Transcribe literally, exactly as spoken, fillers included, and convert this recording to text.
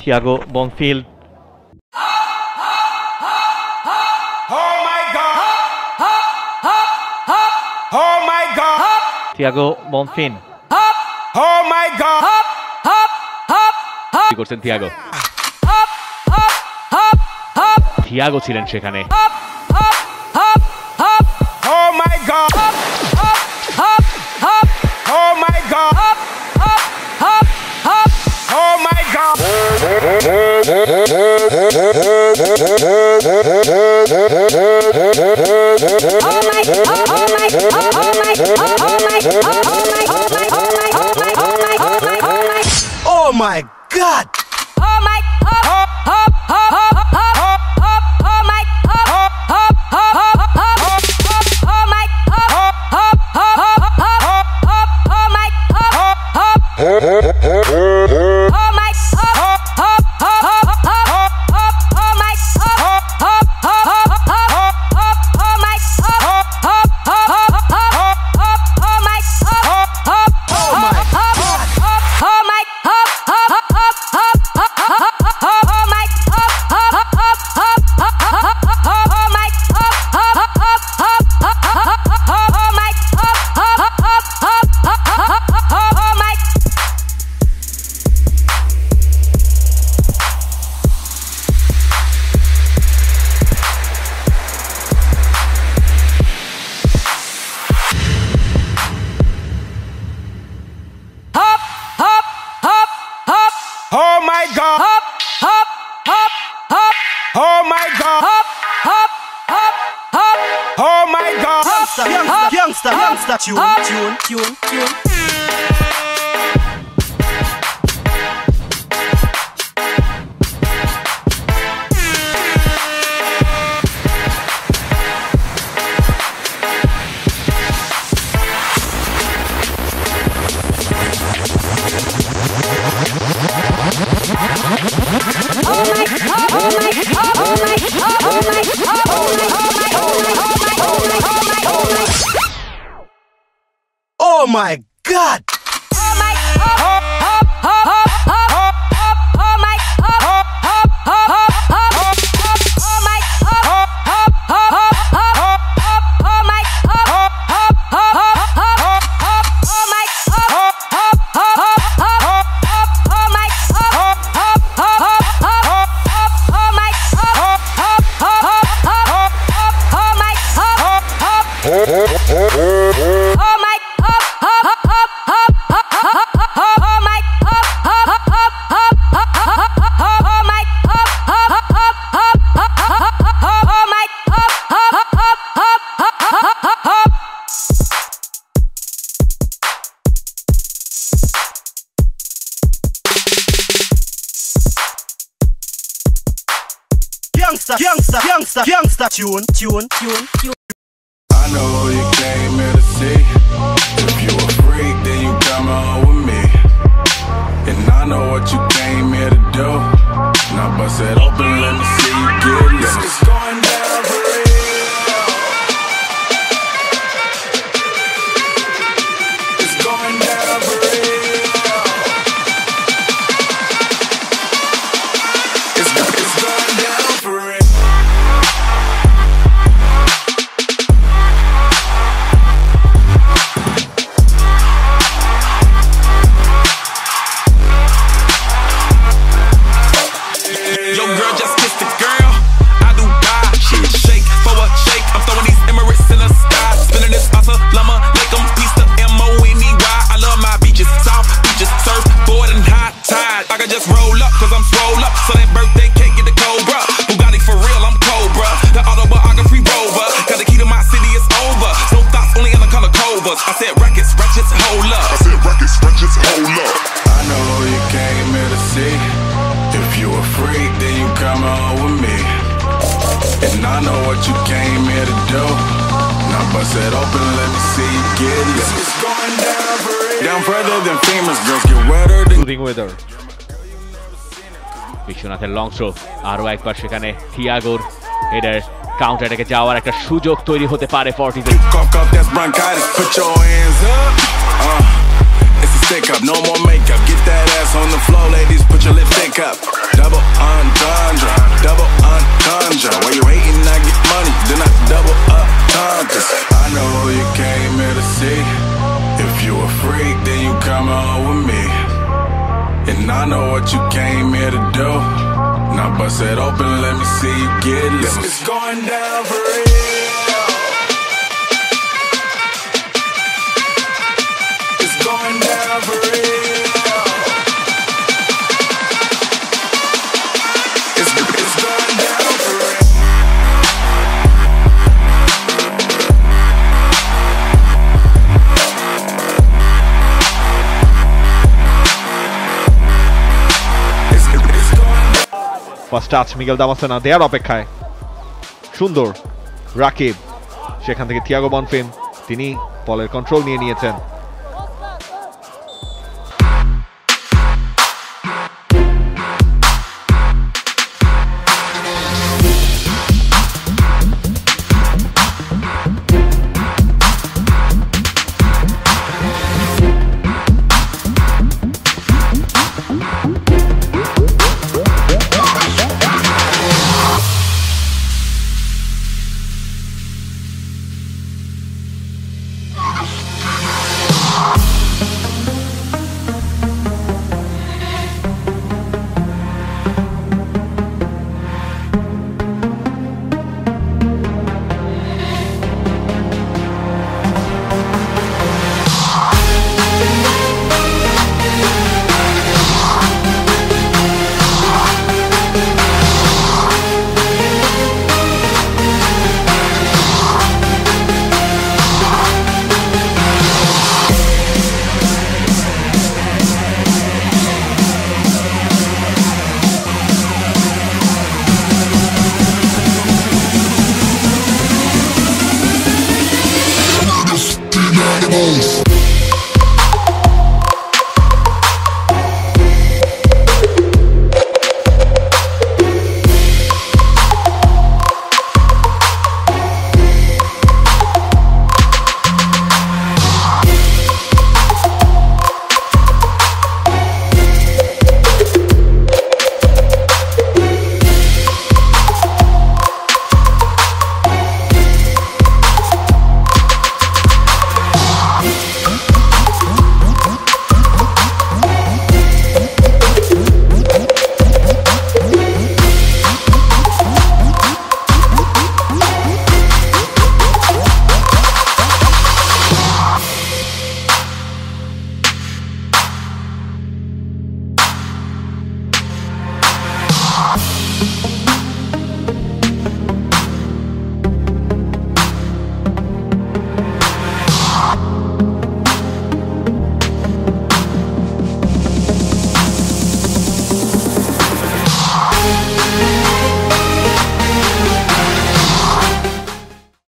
Thiago Bonfim. Oh my God! Oh my God! Thiago Bonfim. Oh my God! করছেন Thiago Thiago ছিলেন সেখানে Oh my God Oh my God Oh my God Oh my Oh my Oh my Oh my Oh my God! Oh my! Oh oh oh oh oh oh oh oh my! Oh oh oh oh oh oh my! Oh oh oh oh oh oh my! Oh oh oh my! Oh my God! Hop, hop, hop, hop! Oh my God! Hop, hop, hop, hop! Oh my God! Youngster, youngster, youngster, tune, tune, tune, tune. Oh my God! Oh my! Oh oh oh oh my! Oh oh oh oh oh my! Oh oh oh oh my! Oh oh oh my! Oh oh oh Youngster, youngster, youngster, youngster, tune, tune, tune, tune. I know you came here to see. If you a freak, then you come on with me. And I know what you came here to do. Now bust it open, let me see you get it. This is going down for real. It's going down for real. It's going, it's going. I said rackets, ratchets, hold up. I said rackets, ratchets, hold up. I know you came here to see. If you a freak, then you come on with me. And I know what you came here to do. Now bust it open, let me see you get it. It's going down for real. Down further than famous girls get wetter than shooting weather. বিশ্বনাথের long throw আরও একবার সেখানে থিয়াগোর header counter থেকে যাওয়ার একটা সুযোগ তৈরি হতে পারে ফর্টিতে stick up, no more makeup. Get that ass on the floor, ladies, put your lipstick up. Double entendre, double entendre. While you hating, I get money, then I double up entendres. I know you came here to see. If you a freak, then you come on with me. And I know what you came here to do. Now bust it open, let me see you get lit. It's going down for real. Going down for real. It's, it's going down for real. It's, it's going down. First touch, Miguel Damascena. They are opekhay. Shundor, Rakib. Shekhan theke Thiago Bonfim. Tini ball control niye niyechen.